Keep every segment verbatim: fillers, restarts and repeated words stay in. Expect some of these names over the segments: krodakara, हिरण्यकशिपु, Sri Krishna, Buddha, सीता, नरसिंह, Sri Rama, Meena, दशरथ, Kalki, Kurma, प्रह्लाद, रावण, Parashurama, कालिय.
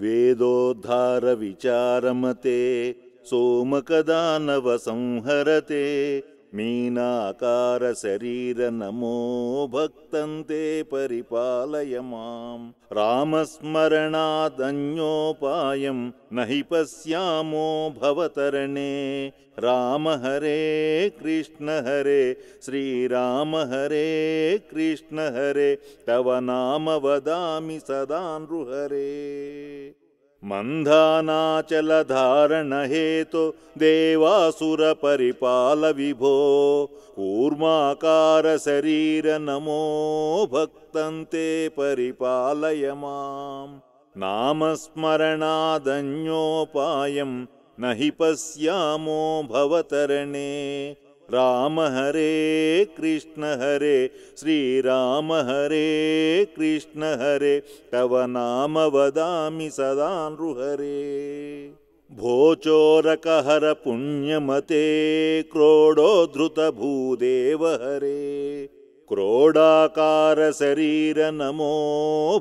वेदोद्धार विचारमते सोमकदानव संहरते मीनाकार शरीर नमो भक्तन्ते परिपालय माम्। रामस्मरणादन्योपायं नहि पश्यामो भवतरणे। राम हरे कृष्ण हरे श्री राम हरे कृष्ण हरे तव नाम वदामि सदा नृहरे। मंधानाचल धारण हेतु देवासुर परिपाल विभो कूर्माकार शरीर नमो भक्तन्ते परिपालय माम्। नामस्मरणादन्योपायं नहि पश्यामो भवतरणे। राम हरे कृष्ण हरे श्री राम हरे कृष्ण हरे तव नाम वदामि सदा नृहरे। भोचोरकहर पुण्यमते क्रोडोद्धृत भूदेव हरे। क्रोडाकार शरीर नमो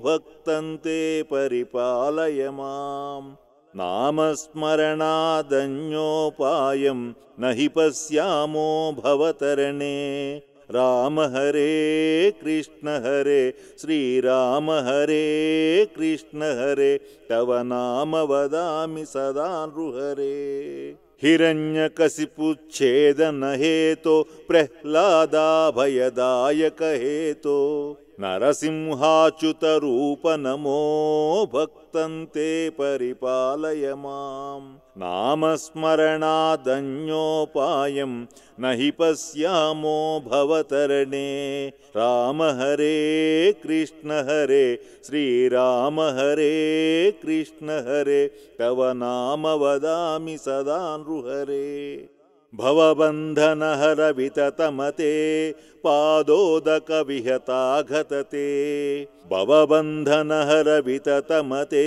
भक्तन्ते परिपालय माम्। नामस्मरणादन्योपायं नहि पश्यामो भवतरणे। राम हरे कृष्ण हरे श्री राम हरे कृष्ण हरे तव नाम वदामि सदा नृहरे। हिरण्यकशिपुच्छेदन हेतो प्रह्लादाभयदायक हेतो नरसिंहाच्युत रूप नमो भक्तन्ते परिपालय माम्। नामस्मरणादन्योपायं नहि पश्यामो भवतरणे। राम हरे कृष्ण हरे श्री राम हरे कृष्ण हरे तव नाम वदामि सदा नृहरे। भवबंधन हर विततमते पादोदक विहता घतते। भवबंधन हर विततमते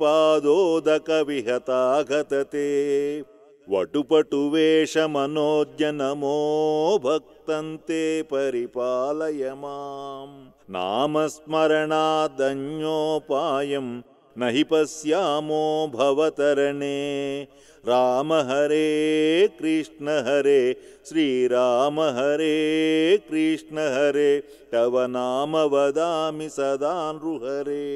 पादोदक विहता घतते। वटुपटुवेश मनोज नमो भक्तन्ते परिपालय माम्। नामस्मरणादन्योपायं नहि पश्यामो भवतरणे। राम हरे कृष्ण हरे श्री राम हरे कृष्ण हरे तव नाम वदामि सदा नृहरे।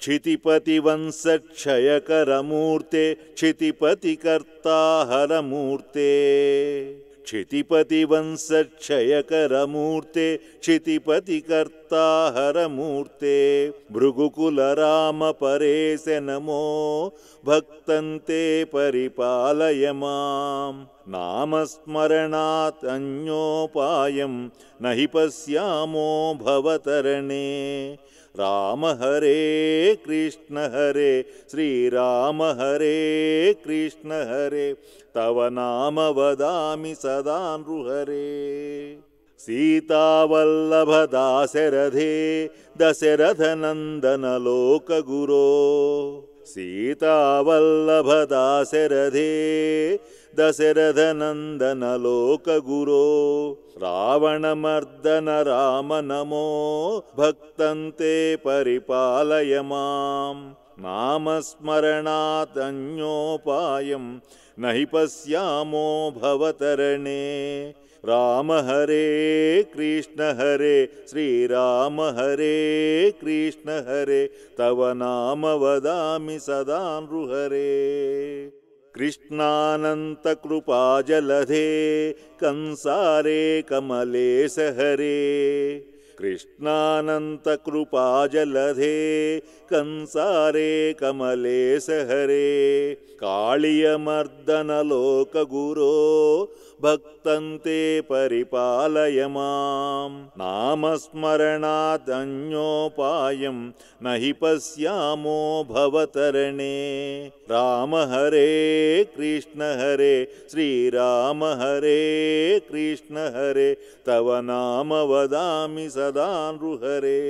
क्षितिपतिवंशक्षयकरमूर्ते क्षितिपतिकर्ता हरमूर्ते। क्षितिपतिवंशक्षयकरमूर्ते क्षितिपतिकर्ता हरमूर्ते भृगुकुलरामपरेश नमो भक्तन्ते परिपालय माम्। नामस्मरणात् अन्योपायं नहि पश्यामो भवतरणे। राम हरे कृष्ण हरे श्री राम हरे कृष्ण हरे तव नाम वदामि सदा नृहरे। सीतावल्लभ दाशरथे दशरथ नंदन लोक गुरो। सीतावल्लभ दाशरथे दशरथ नंदन लोक गुरो रावण मर्दन राम नमो भक्तन्ते परिपालय माम्। नामस्मरणादन्योपायं नहि पश्यामो भवतरणे। राम हरे कृष्ण हरे श्री राम हरे कृष्ण हरे तव नाम वदामि सदा नृहरे। कृष्णानन्तकृपाजलधे कंसारे कमलेश हरे। कृष्णानन्तकृपाजलधे कंसारे कमलेश हरे कालियमर्दन लोकगुरो भक्तन्ते परिपालय माम्। नामस्मरणादन्योपायं नहि पश्यामो भवतरणे। राम हरे कृष्ण हरे श्री राम हरे कृष्ण हरे तव नाम वदामि सदा नृहरे।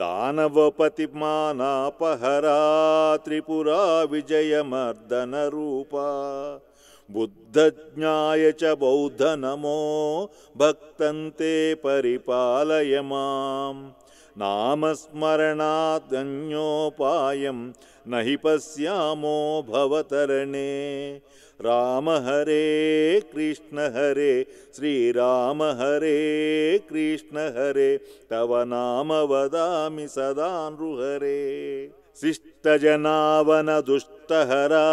दानवपतिमानापहरा त्रिपुरा विजयमर्दन रूपा बुद्धज्ञाय च बौद्ध नमो भक्तन्ते परिपालय माम्। नामस्मरणादन्योपायं नहि पश्यामो भवतरणे। राम हरे कृष्ण हरे श्री राम हरे कृष्ण हरे तव नाम वदामि सदा नृहरे। शिष्टजनावन दुष्टहरा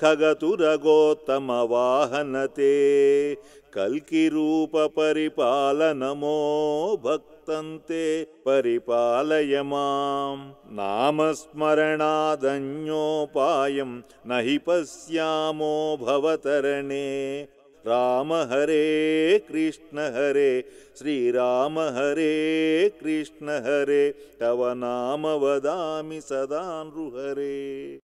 खगतुरगोत्तम वाहनते कल्कि रूप परिपालनमो भक्तन्ते परिपालय माम्। नामस्मरणादन्योपायं नहि पश्यामो भवतरणे। राम हरे कृष्ण हरे श्री राम हरे कृष्ण हरे तव नाम वदामि सदा नृहरे।